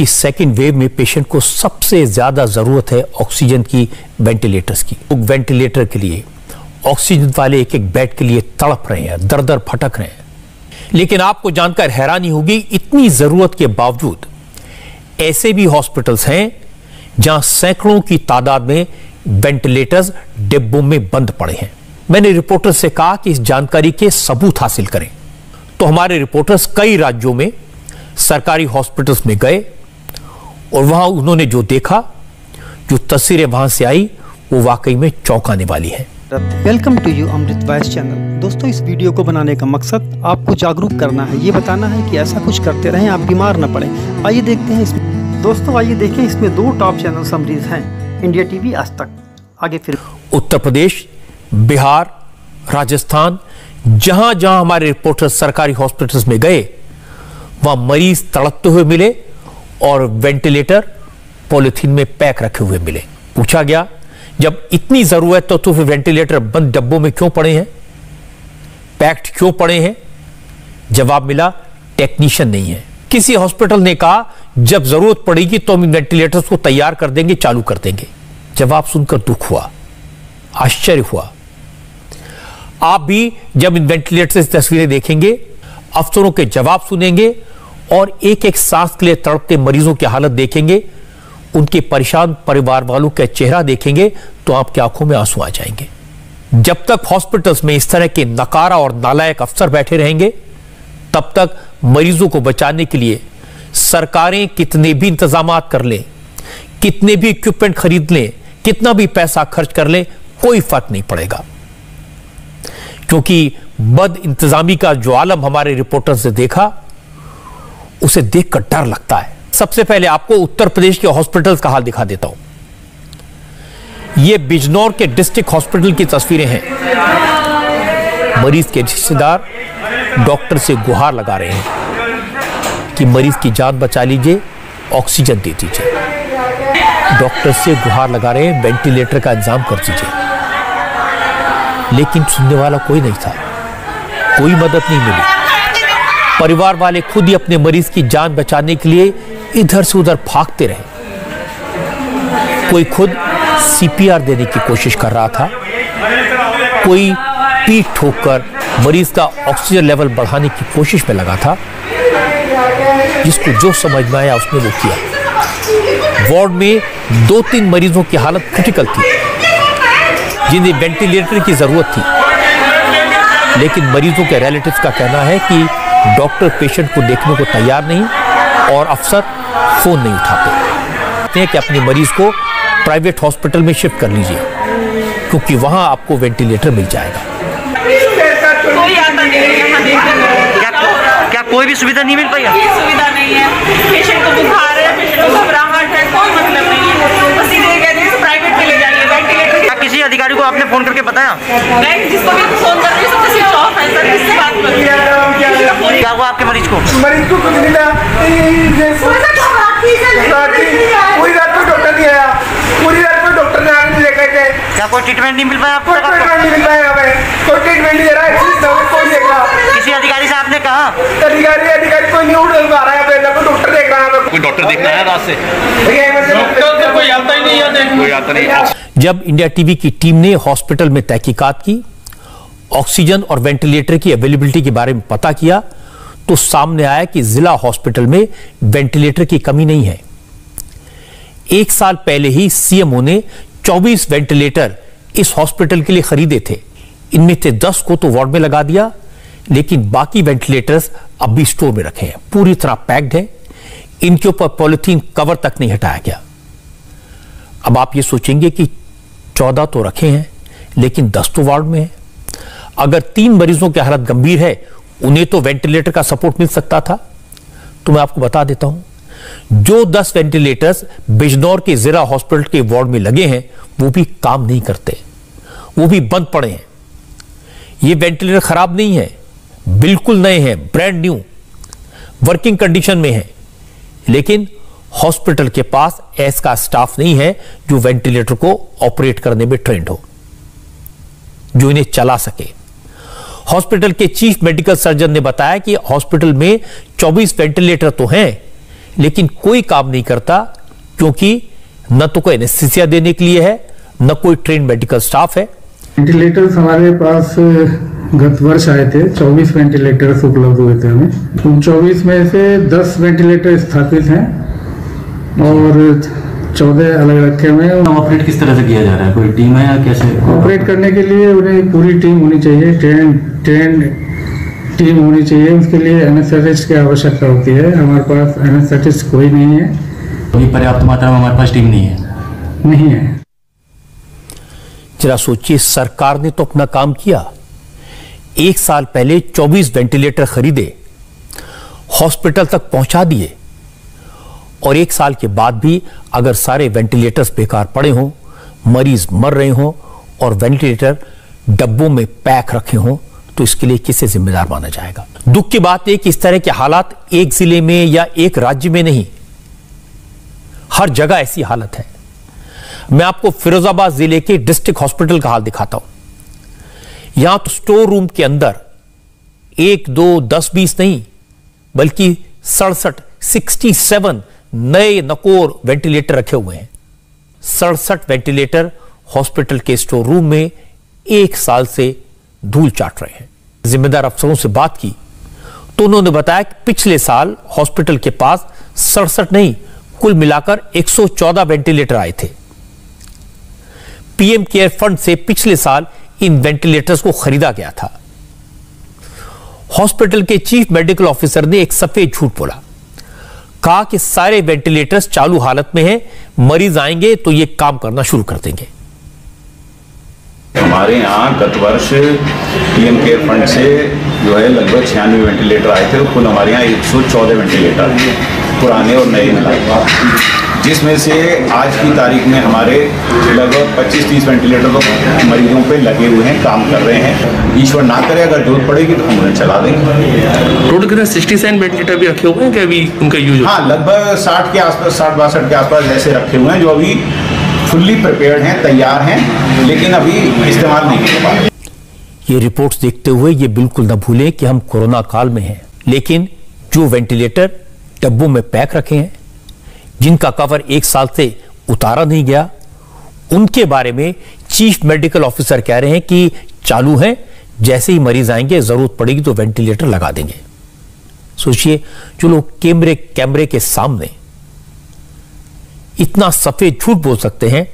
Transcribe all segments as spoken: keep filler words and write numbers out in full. की second wave में patient को सबसे ज़्यादा ज़रूरत है ऑक्सीजन की, वेंटिलेटर्स की। वेंटिलेटर के लिए, ऑक्सीजन वाले एक एक बेड के लिए तड़प रहे हैं, दर दर भटक रहे हैं। लेकिन आपको जानकर हैरानी होगी, इतनी ज़रूरत के बावजूद ऐसे भी हॉस्पिटल्स हैं जहां सैकड़ों की तादाद में वेंटिलेटर्स डिब्बों में बंद पड़े हैं। मैंने रिपोर्टर्स से कहा कि इस जानकारी के सबूत हासिल करें, तो हमारे रिपोर्टर्स कई राज्यों में सरकारी हॉस्पिटल्स में गए और वहां उन्होंने जो देखा, जो तस्वीरें वहां से आई, वो वाकई में चौंकाने वाली है। Welcome to you Amrit voice channel. दोस्तों, इस वीडियो को बनाने का मकसद आपको जागरूक करना है, ये बताना है कि ऐसा कुछ करते रहें आप बीमार न पड़े। आइए देखते हैं इसमें। दोस्तों आइए देखें, इसमें दो टॉप चैनल समरीज हैं, इंडिया टीवी, आज तक। आगे फिर उत्तर प्रदेश, बिहार, राजस्थान, जहां जहां हमारे रिपोर्टर्स सरकारी हॉस्पिटल्स में गए वहां मरीज तड़पते हुए मिले और वेंटिलेटर पॉलिथीन में पैक रखे हुए मिले। पूछा गया, जब इतनी जरूरत तो तो फिर वेंटिलेटर बंद डब्बों में क्यों पड़े हैं, पैक्ड क्यों पड़े हैं? जवाब मिला, टेक्नीशियन नहीं है। किसी हॉस्पिटल ने कहा जब जरूरत पड़ेगी तो हम वेंटिलेटर्स को तैयार कर देंगे, चालू कर देंगे। जवाब सुनकर दुख हुआ, आश्चर्य हुआ। आप भी जब इन वेंटिलेटर से तस्वीरें देखेंगे, अफसरों के जवाब सुनेंगे और एक एक सांस के लिए तड़पते मरीजों की हालत देखेंगे, उनके परेशान परिवार वालों का चेहरा देखेंगे, तो आपकी आंखों में आंसू आ जाएंगे। जब तक हॉस्पिटल्स में इस तरह के नकारा और नालायक अफसर बैठे रहेंगे, तब तक मरीजों को बचाने के लिए सरकारें कितने भी इंतजाम कर लें, कितने भी इक्विपमेंट खरीद लें, कितना भी पैसा खर्च कर लें, कोई फर्क नहीं पड़ेगा। क्योंकि बद इंतजामी का जो आलम हमारे रिपोर्टर्स ने देखा, उसे देखकर डर लगता है। सबसे पहले आपको उत्तर प्रदेश के हॉस्पिटल्स का हाल दिखा देता हूं। ये बिजनौर के डिस्ट्रिक्ट हॉस्पिटल की तस्वीरें हैं। मरीज के रिश्तेदार डॉक्टर से गुहार लगा रहे हैं कि मरीज की जान बचा लीजिए, ऑक्सीजन दे दीजिए। डॉक्टर से गुहार लगा रहे हैं, वेंटिलेटर का इंतजाम कर दीजिए। लेकिन सुनने वाला कोई नहीं था, कोई मदद नहीं मिली। परिवार वाले खुद ही अपने मरीज की जान बचाने के लिए इधर से उधर भागते रहे। कोई खुद सीपीआर देने की कोशिश कर रहा था, कोई पीठ ठोककर मरीज का ऑक्सीजन लेवल बढ़ाने की कोशिश में लगा था। जिसको जो समझ में आया उसने वो किया। वार्ड में दो तीन मरीजों की हालत क्रिटिकल थी, जिन्हें वेंटिलेटर की जरूरत थी। लेकिन मरीजों के रिलेटिव्स का कहना है कि डॉक्टर पेशेंट को देखने को तैयार नहीं और अफसर फोन नहीं उठाते कि अपने मरीज को प्राइवेट हॉस्पिटल में शिफ्ट कर लीजिए, क्योंकि वहां आपको वेंटिलेटर मिल जाएगा। क्या, क्या कोई भी सुविधा नहीं मिल पाई? सुविधा नहीं है, पेशेंट को बुखार है, पेशेंट को घबराहट है, कोई मतलब नहीं है। बस ये कह रहे हैं प्राइवेट में ले जाइए, वेंटिलेटर। क्या किसी अधिकारी को आपने फोन करके बताया? नहीं, जिसको भी फोन करके सबसे टॉप है सर, किससे बात करूं? क्या हुआ आपके मरीज को? मरीज को कुछ मिला पूरी रात को डॉक्टर नहीं आया, पूरी रात को डॉक्टर ने आने लेकर गए। क्या कोई ट्रीटमेंट नहीं मिल पाया आपको? कोई ट्रीटमेंट नहीं मिल पाया हमें, कोई ट्रीटमेंट नहीं दे रहा है। किसी अधिकारी से आपने कहा? अधिकारी अधिकारी कोई नहीं उठ पा रहा है, पहले कोई डॉक्टर देख रहा है। कोई डॉक्टर देखना है रात से? डॉक्टर तो कोई आता ही नहीं है, देखने कोई आता नहीं। जब इंडिया टीवी की टीम ने हॉस्पिटल में तहकीकात की, ऑक्सीजन और वेंटिलेटर की अवेलेबिलिटी के बारे में पता किया, तो सामने आया कि जिला हॉस्पिटल में वेंटिलेटर की कमी नहीं है। एक साल पहले ही सीएमओ ने चौबीस वेंटिलेटर इस हॉस्पिटल के लिए खरीदे थे। इनमें से दस को तो वार्ड में लगा दिया, लेकिन बाकी वेंटिलेटर्स अब भी स्टोर में रखे हैं, पूरी तरह पैक्ड हैं। इनके ऊपर पॉलिथीन कवर तक नहीं हटाया गया। अब आप ये सोचेंगे कि चौदह तो रखे हैं, लेकिन दस तो वार्ड में है। अगर तीन मरीजों की हालत गंभीर है, उन्हें तो वेंटिलेटर का सपोर्ट मिल सकता था। तो मैं आपको बता देता हूं, जो दस वेंटिलेटर्स बिजनौर के जिला हॉस्पिटल के वार्ड में लगे हैं, वो भी काम नहीं करते, वो भी बंद पड़े हैं। ये वेंटिलेटर खराब नहीं है, बिल्कुल नए हैं, ब्रांड न्यू वर्किंग कंडीशन में है। लेकिन हॉस्पिटल के पास ऐसा स्टाफ नहीं है जो वेंटिलेटर को ऑपरेट करने में ट्रेंड हो, जो इन्हें चला सके। हॉस्पिटल के चीफ मेडिकल सर्जन ने बताया कि हॉस्पिटल में चौबीस वेंटिलेटर तो हैं, लेकिन कोई काम नहीं करता, क्योंकि न तो कोई एनेस्थीसिया देने के लिए है, न कोई ट्रेन मेडिकल स्टाफ है। वेंटिलेटर्स हमारे पास गत वर्ष आए थे, चौबीस वेंटिलेटर्स उपलब्ध हुए थे हमें। उन चौबीस में से दस वेंटिलेटर स्थापित हैं और चौदह अलग अलग में। ऑपरेट किस तरह से किया जा रहा है, कोई टीम है या कैसे? ऑपरेट करने के लिए उन्हें पूरी टीम होनी चाहिए, ट्रेन ट्रेन टीम होनी चाहिए। उसके लिए एनेस्थेटिस्ट की आवश्यकता होती है, हमारे पास एनेस्थेटिस्ट कोई नहीं है। अभी पर्याप्त मात्रा में हमारे पास टीम नहीं है नहीं है जरा सोचिए, सरकार ने तो अपना काम किया। एक साल पहले चौबीस वेंटिलेटर खरीदे, हॉस्पिटल तक पहुंचा दिए, और एक साल के बाद भी अगर सारे वेंटिलेटर्स बेकार पड़े हों, मरीज मर रहे हों और वेंटिलेटर डब्बों में पैक रखे हों, तो इसके लिए किसे जिम्मेदार माना जाएगा? दुख की बात है कि इस तरह के हालात एक जिले में या एक राज्य में नहीं, हर जगह ऐसी हालत है। मैं आपको फिरोजाबाद जिले के डिस्ट्रिक्ट हॉस्पिटल का हाल दिखाता हूं। यहां तो स्टोर रूम के अंदर एक दो दस बीस नहीं बल्कि सड़सठ सिक्सटी सेवन नए नकोर वेंटिलेटर रखे हुए हैं। सड़सठ वेंटिलेटर हॉस्पिटल के स्टोर रूम में एक साल से धूल चाट रहे हैं। जिम्मेदार अफसरों से बात की तो उन्होंने बताया कि पिछले साल हॉस्पिटल के पास सड़सठ नहीं कुल मिलाकर एक सौ चौदह वेंटिलेटर आए थे। पीएम केयर फंड से पिछले साल इन वेंटिलेटर्स को खरीदा गया था। हॉस्पिटल के चीफ मेडिकल ऑफिसर ने एक सफेद झूठ बोला, कहा कि सारे वेंटिलेटर्स चालू हालत में हैं, मरीज आएंगे तो ये काम करना शुरू कर देंगे। हमारे यहाँ गत वर्ष पीएम केयर फंड से जो है लगभग छियानवे वेंटिलेटर आए थे, कुल हमारे यहाँ एक सौ चौदह वेंटिलेटर पुराने और नए मिला, जिसमें से आज की तारीख में हमारे लगभग पच्चीस तीस वेंटिलेटर तो मरीजों पे लगे हुए हैं, काम कर रहे हैं। ईश्वर ना करे अगर जरूरत पड़ेगी तो हम उन्हें चला देंगे। टोटल कितने सड़सठ वेंटिलेटर भी रखे हुए हैं कि अभी उनका यूज? हाँ, लगभग साठ के आसपास, साठ बासठ के आसपास ऐसे रखे हुए हैं जो अभी फुल्ली प्रिपेयर्ड हैं, तैयार हैं, लेकिन अभी इस्तेमाल नहीं कर पा रहे। ये रिपोर्ट्स देखते हुए ये बिल्कुल न भूलें कि हम कोरोना काल में हैं, लेकिन जो वेंटिलेटर डब्बों में पैक रखे हैं, जिनका कवर एक साल से उतारा नहीं गया, उनके बारे में चीफ मेडिकल ऑफिसर कह रहे हैं कि चालू हैं, जैसे ही मरीज आएंगे जरूरत पड़ेगी तो वेंटिलेटर लगा देंगे। सोचिए, जो लोग कैमरे कैमरे के सामने इतना सफेद झूठ बोल सकते हैं,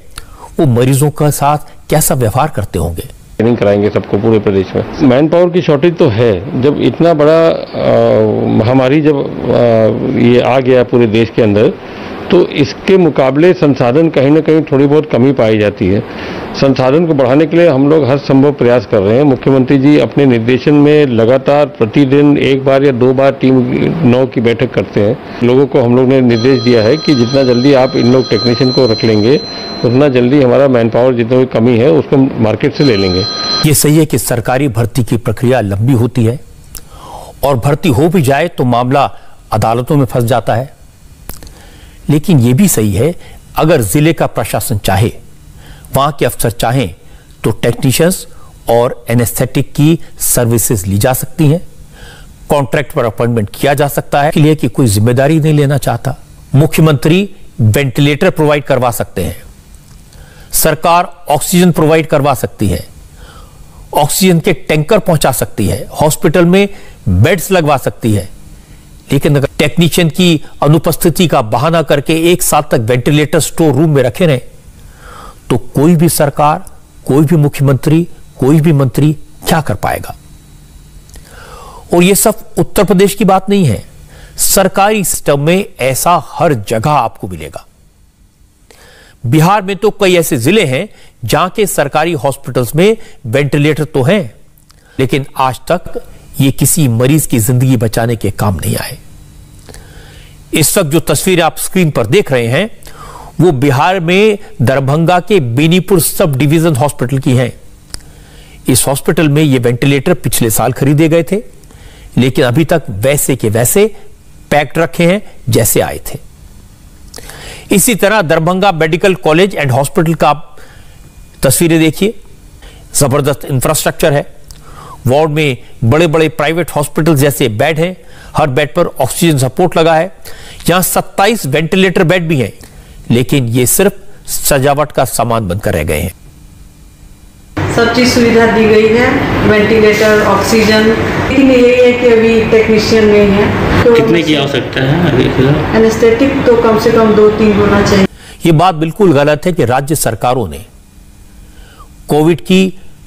वो मरीजों के साथ कैसा व्यवहार करते होंगे? ट्रेनिंग कराएंगे सबको पूरे प्रदेश में। मैन पावर की शॉर्टेज तो है, जब इतना बड़ा महामारी जब आ, ये आ गया पूरे देश के अंदर, तो इसके मुकाबले संसाधन कहीं ना कहीं थोड़ी बहुत कमी पाई जाती है। संसाधन को बढ़ाने के लिए हम लोग हर संभव प्रयास कर रहे हैं। मुख्यमंत्री जी अपने निर्देशन में लगातार प्रतिदिन एक बार या दो बार टीम नौ की बैठक करते हैं। लोगों को हम लोग ने निर्देश दिया है कि जितना जल्दी आप इन लोग टेक्नीशियन को रख लेंगे, उतना जल्दी हमारा मैन पावर जितनी कमी है उसको मार्केट से ले लेंगे। ये सही है कि सरकारी भर्ती की प्रक्रिया लंबी होती है और भर्ती हो भी जाए तो मामला अदालतों में फंस जाता है, लेकिन यह भी सही है अगर जिले का प्रशासन चाहे, वहां के अफसर चाहें, तो टेक्नीशियंस और एनेस्थेटिक की सर्विसेज ली जा सकती हैं, कॉन्ट्रैक्ट पर अपॉइंटमेंट किया जा सकता है। इसलिए कि कोई जिम्मेदारी नहीं लेना चाहता। मुख्यमंत्री वेंटिलेटर प्रोवाइड करवा सकते हैं, सरकार ऑक्सीजन प्रोवाइड करवा सकती है, ऑक्सीजन के टैंकर पहुंचा सकती है, हॉस्पिटल में बेड्स लगवा सकती है, लेकिन अगर टेक्नीशियन की अनुपस्थिति का बहाना करके एक साल तक वेंटिलेटर स्टोर रूम में रखे रहे, तो कोई भी सरकार, कोई भी मुख्यमंत्री, कोई भी मंत्री क्या कर पाएगा? और यह सब उत्तर प्रदेश की बात नहीं है, सरकारी सिस्टम में ऐसा हर जगह आपको मिलेगा। बिहार में तो कई ऐसे जिले हैं जहां के सरकारी हॉस्पिटल्स में वेंटिलेटर तो हैं, लेकिन आज तक ये किसी मरीज की जिंदगी बचाने के काम नहीं आए। इस वक्त जो तस्वीर आप स्क्रीन पर देख रहे हैं वो बिहार में दरभंगा के बेनीपुर सब डिवीजन हॉस्पिटल की हैं। इस हॉस्पिटल में ये वेंटिलेटर पिछले साल खरीदे गए थे, लेकिन अभी तक वैसे के वैसे पैक्ड रखे हैं जैसे आए थे। इसी तरह Darbhanga medical college and hospital का आप तस्वीरें देखिए, जबरदस्त इंफ्रास्ट्रक्चर है, वार्ड में बड़े बड़े प्राइवेट हॉस्पिटल जैसे बेड हैं, हर बेड पर ऑक्सीजन सपोर्ट लगा है। यहाँ सत्ताईस वेंटिलेटर बेड भी हैं, लेकिन ये सिर्फ सजावट का सामान बनकर रह गए हैं। सब चीज सुविधा दी गई है, वेंटिलेटर, ऑक्सीजन, लेकिन यही है कि अभी टेक्नीशियन नहीं है। तो कितने की आवश्यकता है अभी फिलहाल? एनेस्थेटिक तो कम से कम दो तीन होना चाहिए। ये बात बिल्कुल गलत है कि राज्य सरकारों ने कोविड की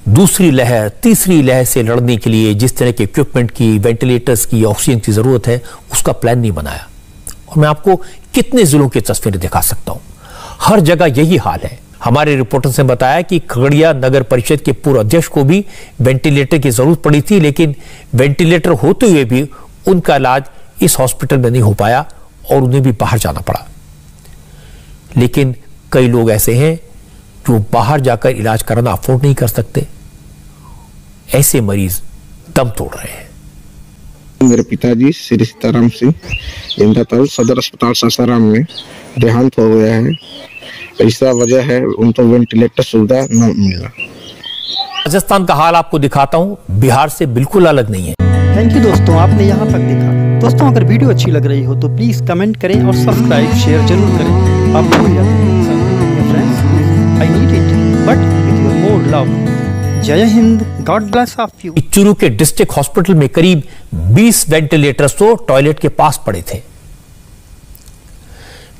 दूसरी लहर तीसरी लहर से लड़ने के लिए जिस तरह के इक्विपमेंट की, वेंटिलेटर्स की, ऑक्सीजन की जरूरत है, उसका प्लान नहीं बनाया। और मैं आपको कितने जिलों की तस्वीरें दिखा सकता हूँ, हर जगह यही हाल है। हमारे रिपोर्टर्स ने बताया कि खगड़िया नगर परिषद के पूर्व अध्यक्ष को भी वेंटिलेटर की जरूरत पड़ी थी, लेकिन वेंटिलेटर होते हुए भी उनका इलाज इस हॉस्पिटल में नहीं हो पाया और उन्हें भी बाहर जाना पड़ा। लेकिन कई लोग ऐसे हैं जो बाहर जाकर इलाज कराना अफोर्ड नहीं कर सकते, ऐसे मरीज दम तोड़ रहे हैं। मेरे पिताजी श्री सीताराम सिंह इंद्रपाल सदर अस्पताल सासाराम में देहांत हो गया है। ऐसा वजह है उनको वेंटिलेटर सुविधा न मिलना। राजस्थान का हाल आपको दिखाता हूं, बिहार से बिल्कुल अलग नहीं है। थैंक यू दोस्तों, आपने यहां तक देखा। दोस्तों अगर वीडियो अच्छी लग रही हो तो प्लीज कमेंट करें और सब्सक्राइब शेयर जरूर करें। आप I need it but with your more love. जय Hind, God bless of you. Churu के डिस्ट्रिक्ट हॉस्पिटल में करीब बीस वेंटिलेटर्स तो टॉयलेट के पास पड़े थे।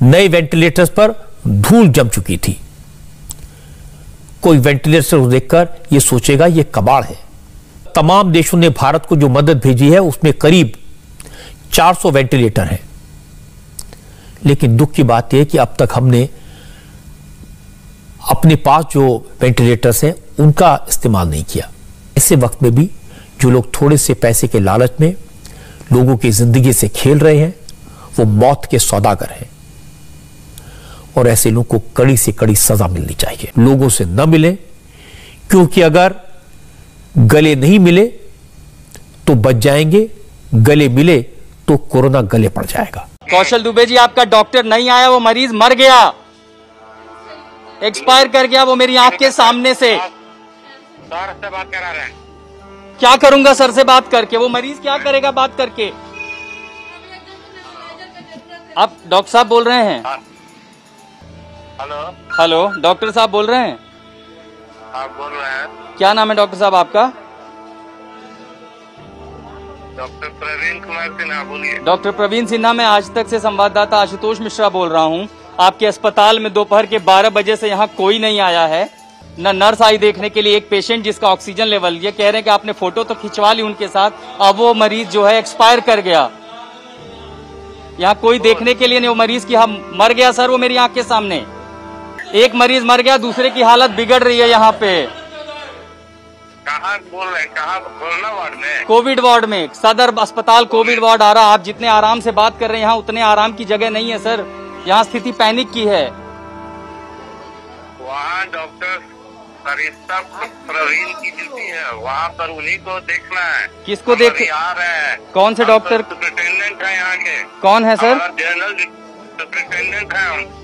नए वेंटिलेटर्स पर धूल जम चुकी थी। कोई वेंटिलेटर देखकर यह सोचेगा यह कबाड़ है। तमाम देशों ने भारत को जो मदद भेजी है उसमें करीब चार सौ वेंटिलेटर हैं, लेकिन दुख की बात यह कि अब तक हमने अपने पास जो वेंटिलेटर्स हैं उनका इस्तेमाल नहीं किया। ऐसे वक्त में भी जो लोग थोड़े से पैसे के लालच में लोगों की जिंदगी से खेल रहे हैं वो मौत के सौदागर हैं, और ऐसे लोगों को कड़ी से कड़ी सजा मिलनी चाहिए। लोगों से न मिले, क्योंकि अगर गले नहीं मिले तो बच जाएंगे, गले मिले तो कोरोना गले पड़ जाएगा। कौशल दुबे जी, आपका डॉक्टर नहीं आया, वो मरीज मर गया, एक्सपायर कर गया, वो मेरी आंख के सामने से। सर से बात करा रहे हैं। क्या करूंगा सर से बात करके? वो मरीज क्या करेगा बात करके? आप डॉक्टर साहब बोल रहे हैं? हेलो हेलो, डॉक्टर साहब बोल रहे हैं? आप बोल रहे हैं। क्या नाम है डॉक्टर साहब आपका? डॉक्टर प्रवीण कुमार सिन्हा, बोलिए। डॉक्टर प्रवीण सिन्हा, मैं आज तक से संवाददाता आशुतोष मिश्रा बोल रहा हूं। आपके अस्पताल में दोपहर के बारह बजे से यहां कोई नहीं आया है, ना नर्स आई देखने के लिए एक पेशेंट जिसका ऑक्सीजन लेवल, ये कह रहे हैं कि आपने फोटो तो खिंचवा ली उनके साथ, अब वो मरीज जो है एक्सपायर कर गया, यहाँ कोई देखने के लिए नहीं, वो मरीज की हम मर गया सर, वो मेरी आँख के सामने। एक मरीज मर गया, दूसरे की हालत बिगड़ रही है। यहाँ पे कहाँ बोल रहे? कहाँ? कोरोना वार्ड में, कोविड वार्ड में, सदर अस्पताल कोविड वार्ड आ रहा। आप जितने आराम से बात कर रहे हैं यहाँ उतने आराम की जगह नहीं है सर, यहाँ स्थिति पैनिक की है। वहाँ डॉक्टर सरिस्ता प्रवीण की ड्यूटी है, वहाँ पर उन्हीं को देखना है। किसको देख आ रहे हैं? कौन से डॉक्टर? सुपरिटेंडेंट है यहाँ के। कौन है सर? जनरल सुपरिटेंडेंट है।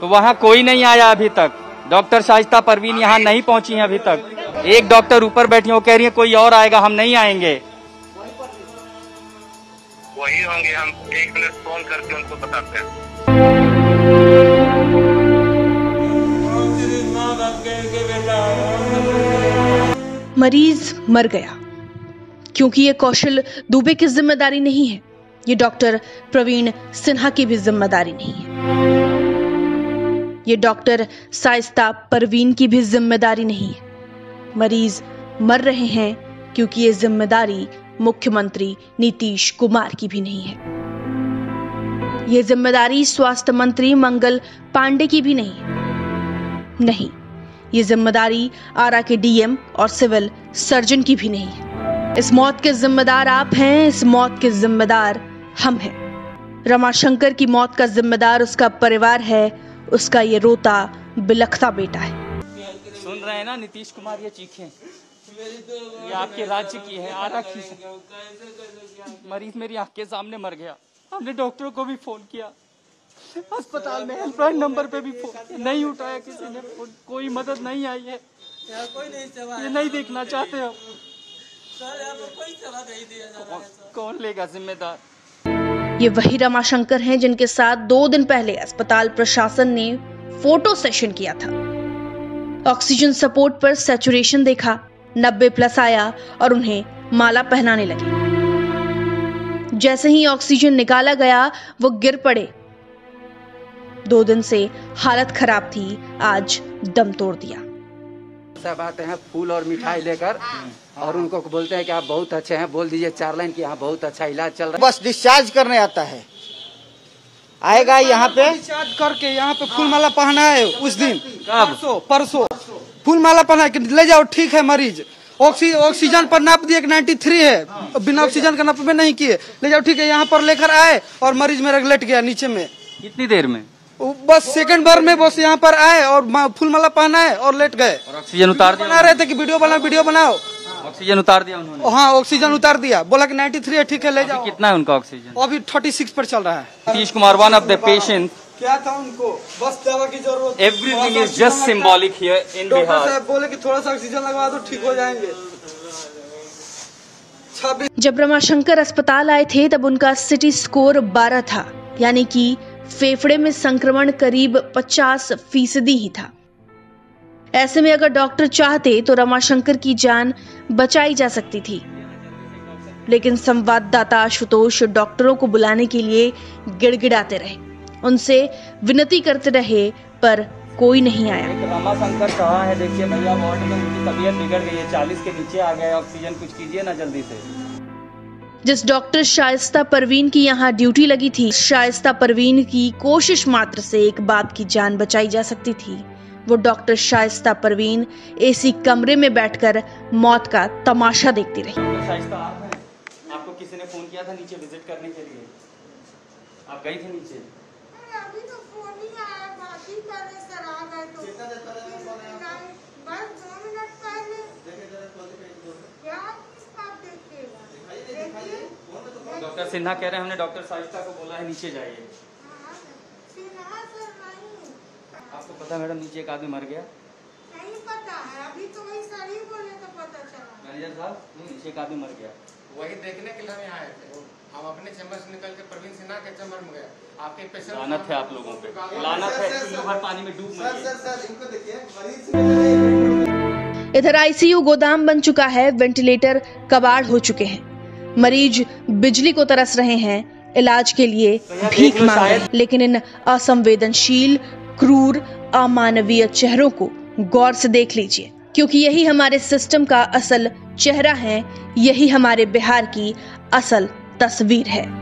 तो वहाँ कोई नहीं आया अभी तक। डॉक्टर शाइस्ता परवीन यहाँ नहीं पहुँची हैं अभी तक। एक डॉक्टर ऊपर बैठी हो, कह रही है कोई और आएगा, हम नहीं आएंगे। वही होंगे, हम एक मिनट फोन करके उनको बताते हैं। मरीज मर गया, क्योंकि ये कौशल दुबे की जिम्मेदारी नहीं है, ये डॉक्टर प्रवीण सिन्हा की भी जिम्मेदारी नहीं है, ये डॉक्टर शाइस्ता परवीन की भी जिम्मेदारी नहीं है। मरीज मर रहे हैं क्योंकि ये जिम्मेदारी मुख्यमंत्री नीतीश कुमार की भी नहीं है, ये जिम्मेदारी स्वास्थ्य मंत्री मंगल पांडे की भी नहीं है, नहीं, ये जिम्मेदारी आरा के डीएम और सिविल सर्जन की भी नहीं है। इस मौत के जिम्मेदार आप हैं, इस मौत के जिम्मेदार हम हैं। रमाशंकर की मौत का जिम्मेदार उसका परिवार है, उसका ये रोता बिलखता बेटा है। सुन रहे हैं ना नीतीश कुमार, ये चीखें ये आपके राज्य की है, आरा की है। मरीज मेरी आंख के सामने मर गया, हमने डॉक्टरों को भी फोन किया, अस्पताल में हेल्पलाइन नंबर पे भी फोन नहीं उठाया किसी ने, कोई मदद नहीं आई है। ये नहीं देखना चाहते हम, सर यहाँ पर कोई जवाब नहीं दिया जा रहा है सर। कौन लेगा जिम्मेदार? ये वही रमाशंकर हैं जिनके साथ दो दिन पहले अस्पताल प्रशासन ने फोटो सेशन किया था। ऑक्सीजन सपोर्ट पर सैचुरेशन देखा, नब्बे प्लस आया और उन्हें माला पहनाने लगे। जैसे ही ऑक्सीजन निकाला गया वो गिर पड़े। दो दिन से हालत खराब थी, आज दम तोड़ दिया। सब आते हैं फूल और मिठाई लेकर और उनको बोलते हैं कि आप बहुत अच्छे हैं, बोल दीजिए चार लाइन की यहाँ बहुत अच्छा इलाज चल रहा है। बस डिस्चार्ज करने आता है, आएगा यहाँ पे डिस्चार्ज करके यहाँ पे फूल माला पहना है। उस दिन परसों परसों फूल माला पहना के ले जाओ, ठीक है मरीज। ऑक्सी ऑक्सीजन पर नाप दिए नाइन्टी थ्री है, बिना ऑक्सीजन का नाप में नहीं किए, ले जाओ ठीक है। यहाँ पर लेकर आए और मरीज मेरा लेट गया नीचे में। कितनी देर में? बस सेकंड बार में बस यहाँ पर आए और फूल माला पहना है और लेट गए। ऑक्सीजन उतार दिया, बना रहे थे कि वीडियो बनाओ वीडियो बनाओ। ऑक्सीजन उतार दिया उन्होंने? हाँ ऑक्सीजन उतार दिया, बोला कि नाइन्टी थ्री है ठीक है ले जाओ। कितना है उनका ऑक्सीजन? अभी छत्तीस पर चल रहा है। Nitish Kumar one of the patient. क्या था उनको, बस दवा की जरूरत। Everything is just symbolic here in Bihar. साहब बोले कि थोड़ा सा ऑक्सीजन लगवा दो ठीक हो जाएंगे। जब रमाशंकर अस्पताल आए थे तब उनका सिटी स्कोर बारह था, यानी की फेफड़े में संक्रमण करीब पचास फीसदी ही था। ऐसे में अगर डॉक्टर चाहते तो रमाशंकर की जान बचाई जा सकती थी, लेकिन संवाददाता आशुतोष डॉक्टरों को बुलाने के लिए गिड़गिड़ाते रहे, उनसे विनती करते रहे पर कोई नहीं आया। रमाशंकर कहाँ है देखिए भैया, वार्ड में उनकी तबीयत बिगड़ गई है, चालीस के नीचे आ गए, ऑक्सीजन कुछ कीजिए ना जल्दी से। जिस डॉक्टर शाइस्ता परवीन की यहाँ ड्यूटी लगी थी, शाइस्ता परवीन की कोशिश मात्र से एक बाप की जान बचाई जा सकती थी। वो डॉक्टर शाइस्ता परवीन एसी कमरे में बैठकर मौत का तमाशा देखती रही। शाइस्ता आप हैं? आपको किसी ने फोन किया था नीचे विजिट करने के लिए? आप गई थी नीचे? अभी तो फोन ही आया था, अभी तरह सर आ गए तो कितना देर पहले फोन आया? बस दो मिनट पहले। देखे जरा थोड़ी पेज दो क्या आप देखिएगा, दिखाइए दिखाइए फोन में। तो डॉक्टर सिन्हा कह रहे हैं हमने डॉक्टर शाइस्ता को बोला है नीचे जाइए। सिन्हा सर आपको पता मैडम नीचे एक आदमी मर गया? नहीं पता है, अभी तो वही सर ही बोले तो पता चला। मैनेजर साहब नीचे एक आदमी मर गया, वही देखने के लिए हम यहाँ आए थे। हम अपने चैम्बर से निकल के प्रवीण सिन्हा के चैम्बर में गए। आपके पेशेंट लानत है आप लोगों पे, लानत है, तीन बार पानी में डूब मर गए। इधर आईसीयू गोदाम बन चुका है, वेंटिलेटर कबाड़ हो चुके हैं, मरीज बिजली को तरस रहे हैं, इलाज के लिए भीख मांग रहे हैं। लेकिन इन असंवेदनशील क्रूर अमानवीय चेहरों को गौर से देख लीजिए, क्योंकि यही हमारे सिस्टम का असल चेहरा है, यही हमारे बिहार की असल तस्वीर है।